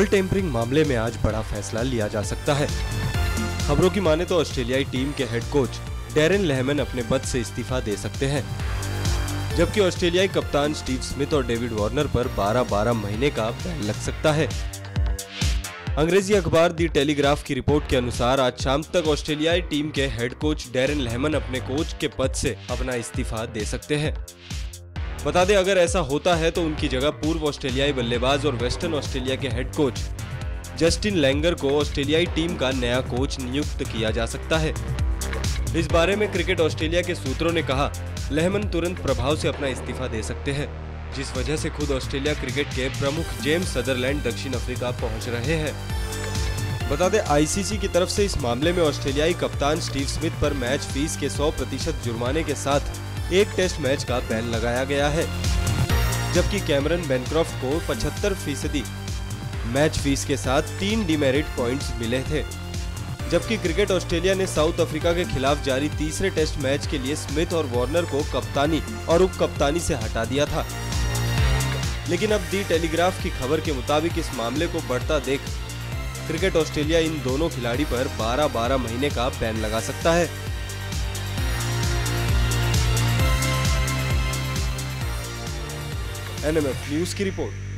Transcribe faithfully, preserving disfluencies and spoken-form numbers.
Ball tampering मामले में आज बड़ा फैसला लिया जा सकता है। खबरों की माने तो ऑस्ट्रेलियाई टीम के हेड कोच डैरेन लेहमैन अपने पद से इस्तीफा दे सकते हैं, जबकि ऑस्ट्रेलियाई कप्तान स्टीव स्मिथ और डेविड वार्नर पर बारह बारह महीने का बैन लग सकता है। अंग्रेजी अखबार दी टेलीग्राफ की रिपोर्ट के अनुसार आज शाम तक ऑस्ट्रेलियाई टीम के हेड कोच डैरेन लेहमैन अपने कोच के पद से अपना इस्तीफा दे सकते हैं। बता दें, अगर ऐसा होता है तो उनकी जगह पूर्व ऑस्ट्रेलियाई बल्लेबाज और वेस्टर्न ऑस्ट्रेलिया के हेड कोच जस्टिन लैंगर को ऑस्ट्रेलियाई टीम का नया कोच नियुक्त किया जा सकता है। इस बारे में क्रिकेट ऑस्ट्रेलिया के सूत्रों ने कहा, लेहमैन तुरंत प्रभाव से अपना इस्तीफा दे सकते हैं, जिस वजह से खुद ऑस्ट्रेलिया क्रिकेट के प्रमुख जेम्स सदरलैंड दक्षिण अफ्रीका पहुंच रहे हैं। बता दें, आईसीसी की तरफ से इस मामले में ऑस्ट्रेलियाई कप्तान स्टीव स्मिथ पर मैच फीस के सौ प्रतिशत जुर्माने के साथ एक टेस्ट मैच का बैन लगाया गया है, जबकि कैमरन बैनक्रॉफ्ट को पचहत्तर फीसदी मैच फीस के साथ तीन डिमेरिट पॉइंट्स मिले थे। जबकि क्रिकेट ऑस्ट्रेलिया ने साउथ अफ्रीका के खिलाफ जारी तीसरे टेस्ट मैच के लिए स्मिथ और वार्नर को कप्तानी और उप कप्तानी से हटा दिया था, लेकिन अब दी टेलीग्राफ की खबर के मुताबिक इस मामले को बढ़ता देख क्रिकेट ऑस्ट्रेलिया इन दोनों खिलाड़ी पर बारह बारह महीने का बैन लगा सकता है। एनएमएफ न्यूज की रिपोर्ट।